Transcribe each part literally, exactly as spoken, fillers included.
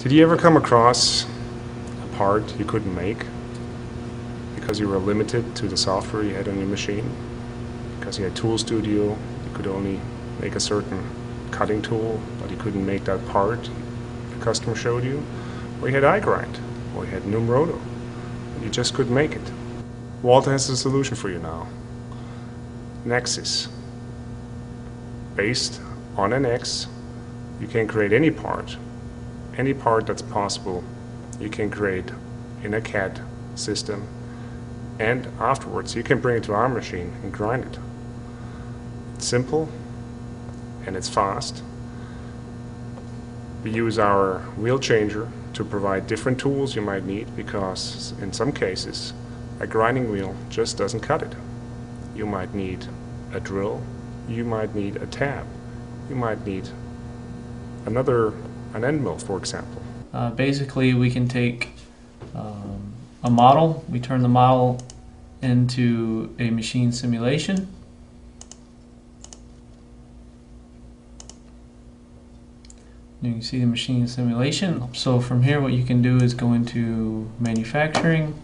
Did you ever come across a part you couldn't make because you were limited to the software you had on your machine? Because you had Tool Studio, you could only make a certain cutting tool, but you couldn't make that part the customer showed you? Or you had iGrind, or you had NumRoto, you just couldn't make it. Walter has a solution for you now. Nexus. Based on anNX, you can create any part. Any part that's possible you can create in a C A D system, and afterwards you can bring it to our machine and grind it. It's simple and it's fast. We use our wheel changer to provide different tools you might need, because in some cases a grinding wheel just doesn't cut it. You might need a drill, you might need a tab, you might need another an end mill, for example. Uh, basically, we can take um, a model, we turn the model into a machine simulation, and you can see the machine simulation. So from here what you can do is go into manufacturing.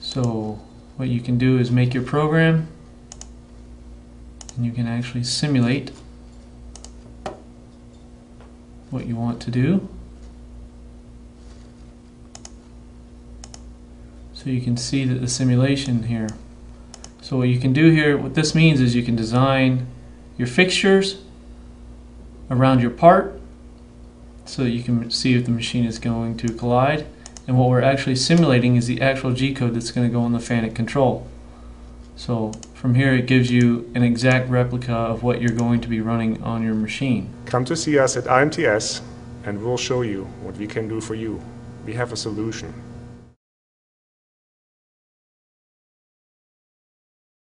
So what you can do is make your program, and you can actually simulate what you want to do. So you can see that the simulation here. So what you can do here, what this means is you can design your fixtures around your part so that you can see if the machine is going to collide. And what we're actually simulating is the actual G-code that's going to go on the Fanuc control. So from here it gives you an exact replica of what you're going to be running on your machine. Come to see us at I M T S and we'll show you what we can do for you. We have a solution.